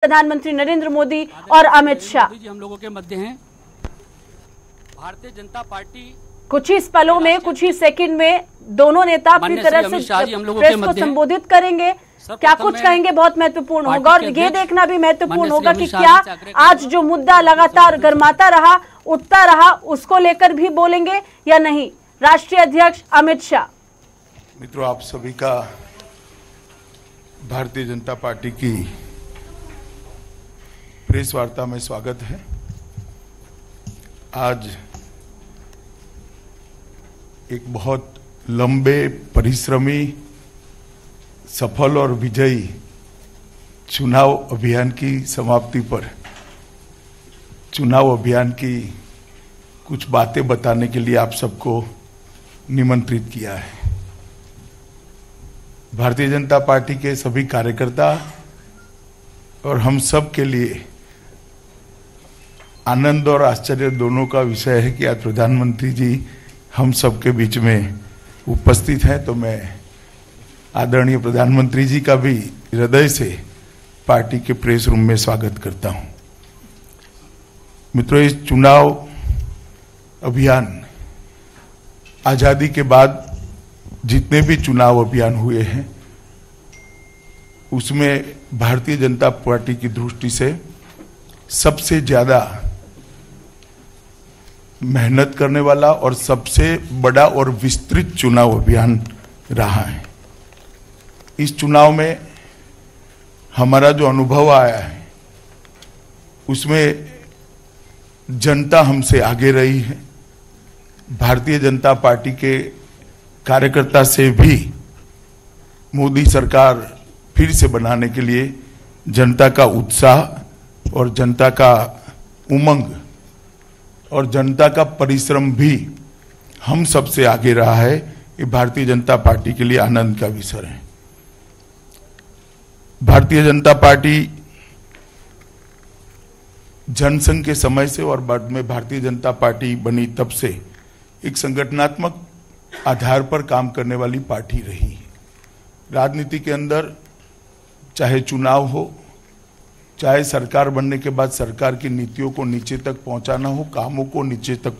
प्रधानमंत्री नरेंद्र मोदी और अमित शाह जी हम लोगों के मध्य हैं। भारतीय जनता पार्टी कुछ ही पलों में, कुछ ही सेकंड में दोनों नेता अपनी तरफ से प्रेस को संबोधित करेंगे। क्या कुछ कहेंगे बहुत महत्वपूर्ण होगा और ये देखना भी महत्वपूर्ण होगा कि क्या आज जो मुद्दा लगातार गर्माता रहा, उठता रहा, उसको लेकर भी बोलेंगे या नहीं राष्ट्रीय अध्यक्ष अमित शाह। मित्रों, आप सभी का भारतीय जनता पार्टी की प्रेस वार्ता में स्वागत है। आज एक बहुत लंबे, परिश्रमी, सफल और विजयी चुनाव अभियान की समाप्ति पर चुनाव अभियान की कुछ बातें बताने के लिए आप सबको निमंत्रित किया है। भारतीय जनता पार्टी के सभी कार्यकर्ता और हम सब के लिए आनंद और आश्चर्य दोनों का विषय है कि आज प्रधानमंत्री जी हम सबके बीच में उपस्थित हैं। तो मैं आदरणीय प्रधानमंत्री जी का भी हृदय से पार्टी के प्रेस रूम में स्वागत करता हूं। मित्रों, इस चुनाव अभियान आज़ादी के बाद जितने भी चुनाव अभियान हुए हैं उसमें भारतीय जनता पार्टी की दृष्टि से सबसे ज़्यादा मेहनत करने वाला और सबसे बड़ा और विस्तृत चुनाव अभियान रहा है। इस चुनाव में हमारा जो अनुभव आया है उसमें जनता हमसे आगे रही है। भारतीय जनता पार्टी के कार्यकर्ता से भी मोदी सरकार फिर से बनाने के लिए जनता का उत्साह और जनता का उमंग और जनता का परिश्रम भी हम सबसे आगे रहा है। ये भारतीय जनता पार्टी के लिए आनंद का विषय है। भारतीय जनता पार्टी जनसंघ के समय से और बाद में भारतीय जनता पार्टी बनी तब से एक संगठनात्मक आधार पर काम करने वाली पार्टी रही। राजनीति के अंदर चाहे चुनाव हो, चाहे सरकार बनने के बाद सरकार की नीतियों को नीचे तक पहुंचाना हो, कामों को नीचे तक